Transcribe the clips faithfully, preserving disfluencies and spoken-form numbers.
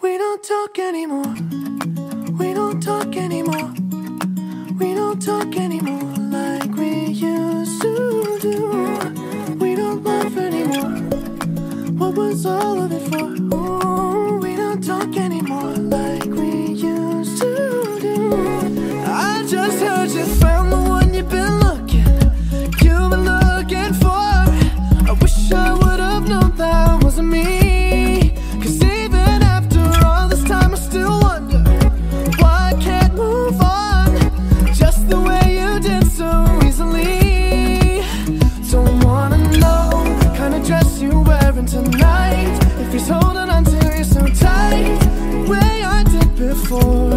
We don't talk anymore. We don't talk anymore. We don't talk anymore like we used to do. We don't laugh anymore. What was all of it for? Ooh, we don't talk anymore like we used to do. I just heard you found the one you've been looking. You've been looking for. I wish I would have known that wasn't me. Tonight, if he's holding on to you so tight, the way I did before,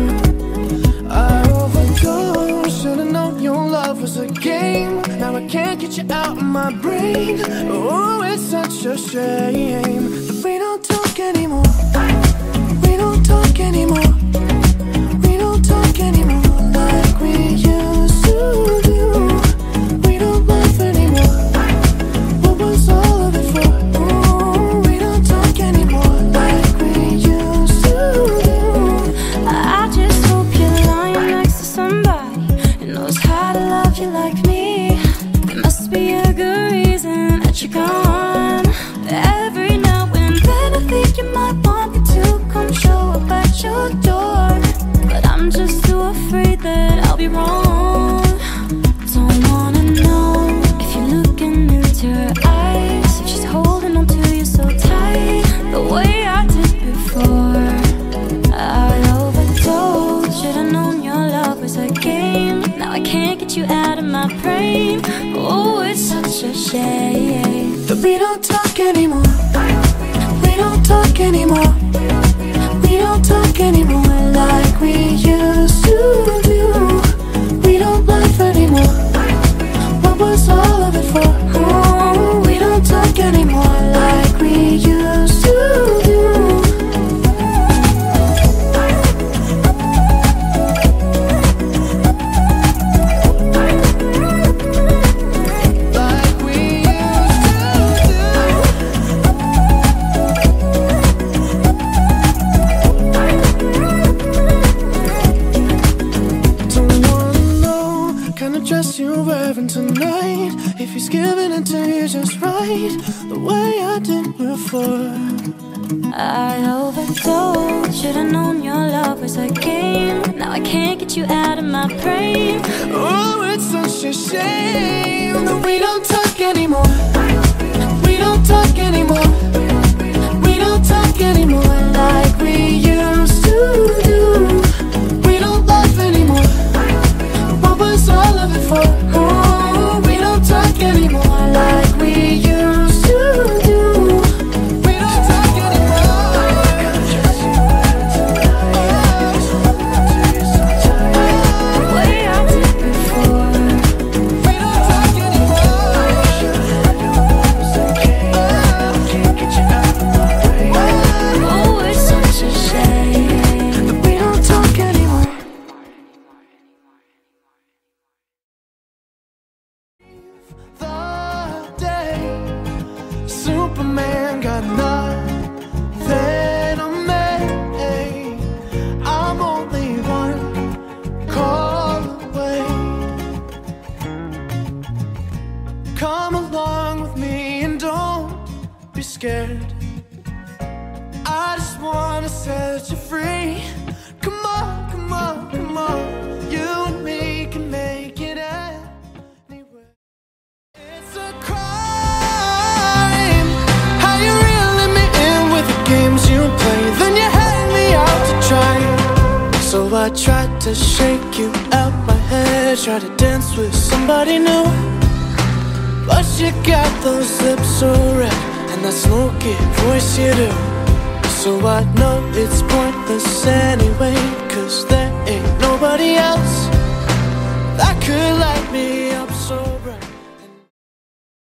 I overdosed. Should've known your love was a game. Now I can't get you out of my brain. Oh, it's such a shame that we don't talk anymore. We don't talk anymore. We don't talk anymore like we used to do. We don't laugh anymore. What was all of it for? We don't talk anymore. We don't talk anymore. We don't talk anymore like we used to do. We don't laugh anymore. What was all of it for? Oh, we don't talk anymore like we used to do. The way I did before, I overdosed. Should've known your love was a game. Now I can't get you out of my brain. Oh, it's such a shame that we don't talk anymore. We don't talk anymore. We don't talk anymore like we used to do. We don't laugh anymore. What was all of it for? Oh, we don't talk anymore like we used to do. Nobody else that could light me up so